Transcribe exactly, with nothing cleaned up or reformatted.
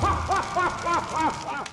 ha ha ha ha!